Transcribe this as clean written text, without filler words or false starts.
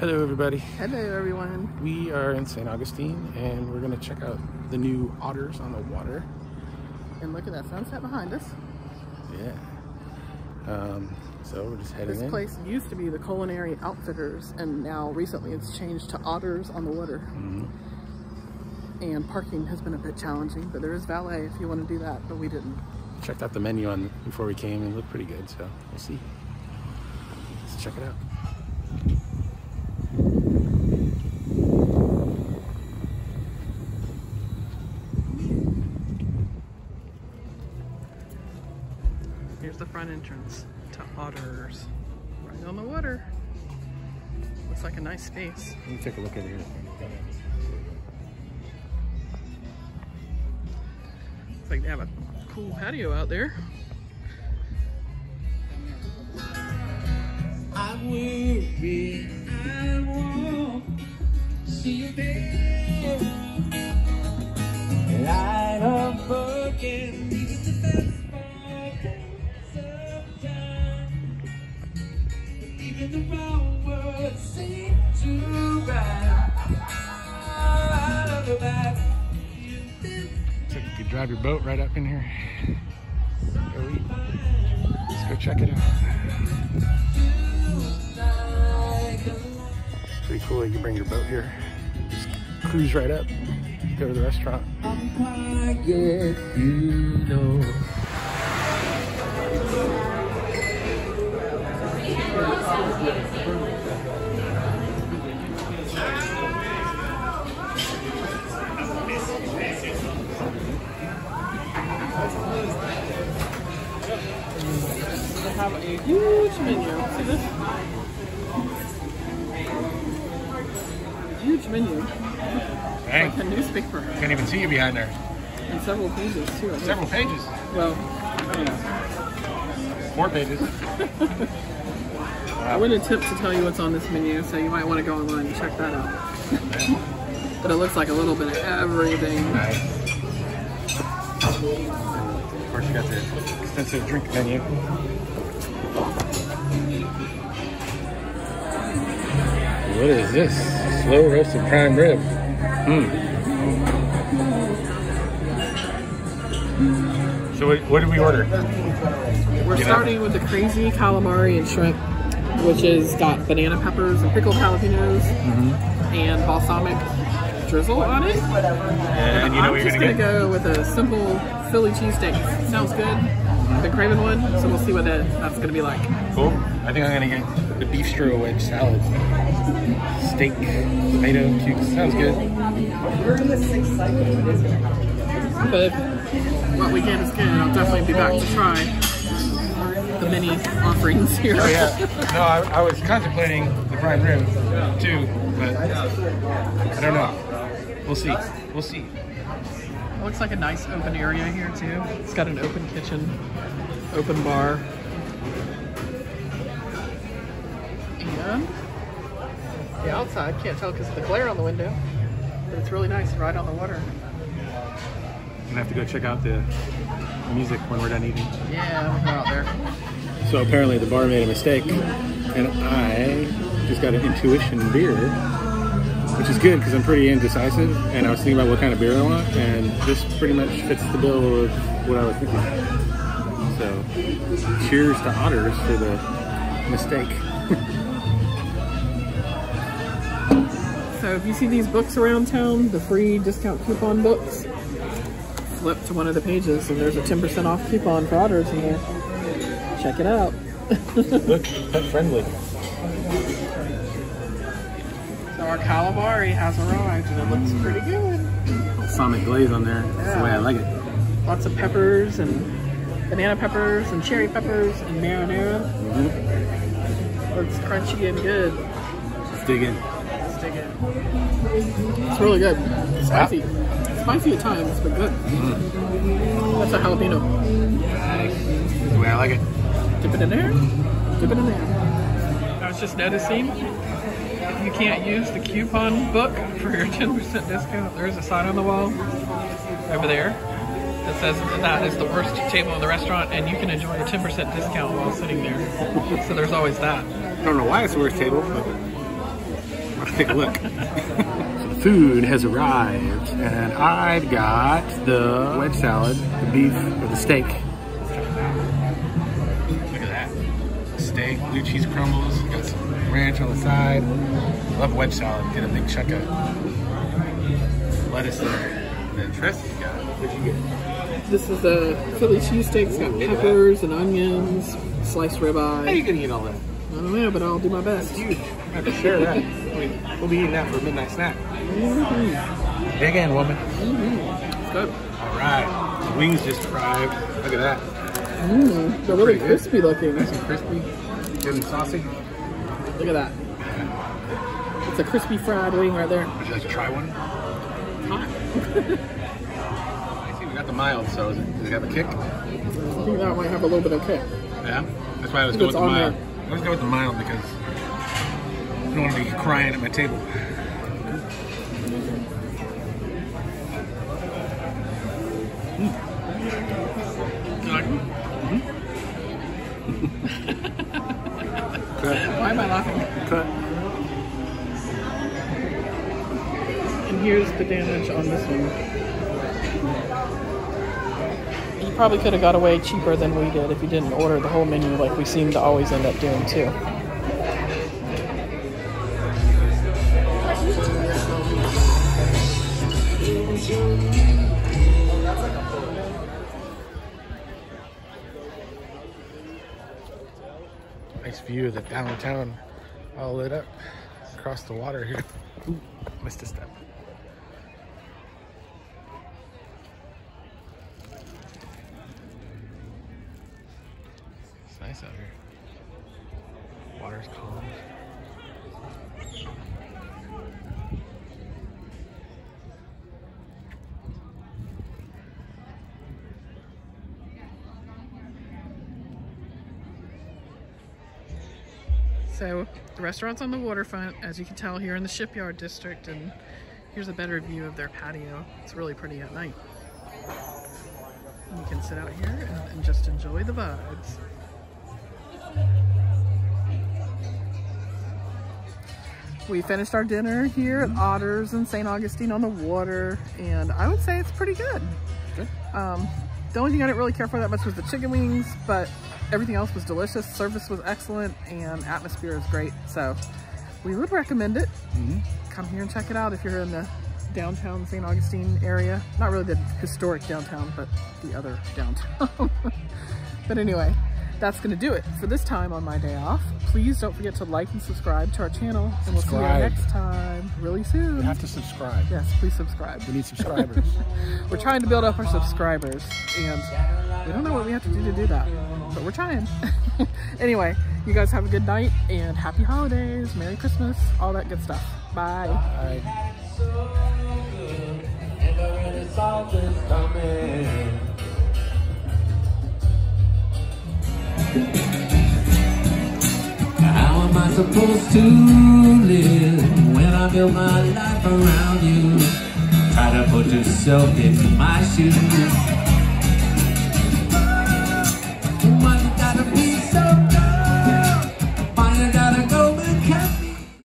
Hello everybody. Hello everyone. We are in St. Augustine and we're going to check out the new Otter's on the Water. And look at that sunset behind us. Yeah. So we're just heading in. This place used to be the Culinary Outfitters and now recently it's changed to Otter's on the Water. Mm-hmm. And parking has been a bit challenging, but there is valet if you want to do that, but we didn't. Checked out the menu before we came and it looked pretty good, so we'll see. Let's check it out. Here's the front entrance to Otter's. Right on the water. Looks like a nice space. Let me take a look at it here. Looks like they have a cool patio out there. I worry, I won't see you there. Light up again. The wrong words seem to ride out of back. So you could drive your boat right up in here. Let's go check it out. It's pretty cool that you can bring your boat here. Just cruise right up, go to the restaurant. They have a huge menu. See this? Huge menu. Dang. Like a newspaper. Can't even see you behind there. And several pages too. Several pages? Well, yeah. 4 pages. I wouldn't tip to tell you what's on this menu, so you might want to go online and check that out. But it looks like a little bit of everything. Nice. Of course, you got the extensive drink menu. What is this? Slow roasted prime rib. So what did we order? We're starting with the crazy calamari and shrimp, which has got banana peppers and pickled jalapenos and balsamic drizzle on it. And you know I'm just going to go with a simple Philly cheesesteak. Sounds good. The craving one, so we'll see what that's going to be like. Cool. I think I'm going to get the bistro wedge salad. Steak, tomato, cubes. Sounds good. We're in the 6th cycle. But what we get is good. I'll definitely be back to try the many offerings here. Oh yeah. No, I was contemplating the prime rib too, but I don't know. We'll see. We'll see. It looks like a nice open area here too. It's got an open kitchen, open bar. And the outside, can't tell because of the glare on the window, but it's really nice right on the water. I'm gonna have to go check out the music when we're done eating. Yeah, we'll go out there. So apparently the bar made a mistake, and I just got an intuition beer, which is good because I'm pretty indecisive, and I was thinking about what kind of beer I want, and this pretty much fits the bill of what I was thinking. So cheers to Otter's for the mistake. So if you see these books around town, the free discount coupon books, flip to one of the pages and there's a 10% off coupon for Otter's in there. Check it out. Look, pet friendly. So our calamari has arrived and it looks pretty good. Balsamic glaze on there. Yeah. That's the way I like it. Lots of peppers and banana peppers and cherry peppers and marinara. Looks crunchy and good. Let's dig in. It's really good. Spicy. Spicy at times, but good. That's a jalapeno. That's the way I like it. Dip it in there. Dip it in there. I was just noticing you can't use the coupon book for your 10% discount. There's a sign on the wall over there that says that is the worst table in the restaurant and you can enjoy a 10% discount while sitting there. So there's always that. I don't know why it's the worst table, but take a look. So the food has arrived, and I've got the wedge salad, the beef, or the steak. Check it out. Look at that. Steak, blue cheese crumbles, got some ranch on the side. Love wedge salad, get a big chunk of lettuce there. And then Tris, you got what you get? This is a Philly cheesesteak. It's got peppers and onions, sliced ribeye. How are you gonna eat all that? I don't know, but I'll do my best. That's huge. I have to share that. I mean, we'll be eating that for a midnight snack. Mm-hmm. Dig in, woman. Mm-hmm. It's good. All right. The wings just arrived. Look at that. Mm, they're really crispy looking. Nice and crispy. Good and saucy. Look at that. It's a crispy fried wing right there. Would you like to try one? Hot. I see we got the mild, so does it have a kick? I think that might have a little bit of kick. Yeah? That's why I was going with the mild. I always go with the mild because I don't want to be crying at my table. Mm. You like them? Mm-hmm. Why am I laughing? Cut. And here's the damage on this one. You probably could have got away cheaper than we did if you didn't order the whole menu like we seem to always end up doing too. Nice view of the downtown, all lit up across the water here. Ooh, missed a step. It's nice out here. Water's calm. So the restaurant's on the waterfront, as you can tell, here in the Shipyard District, and here's a better view of their patio. It's really pretty at night. You can sit out here and just enjoy the vibes. We finished our dinner here at Otter's in St. Augustine on the water, and I would say it's pretty good. The only thing I didn't really care for that much was the chicken wings, but everything else was delicious. Service was excellent, and atmosphere is great. So we would recommend it. Mm-hmm. Come here and check it out if you're in the downtown St. Augustine area. Not really the historic downtown, but the other downtown. But anyway, that's going to do it for this time on My Day Off. Please don't forget to like and subscribe to our channel, and we'll see you next time really soon. You have to subscribe. Yes, please subscribe. We need subscribers. We're trying to build up our subscribers, and we don't know what we have to do that, but we're trying. Anyway, you guys have a good night, and happy holidays, Merry Christmas, all that good stuff. Bye. Bye. How am I supposed to live when I build my life around you? Try to put yourself in my shoes.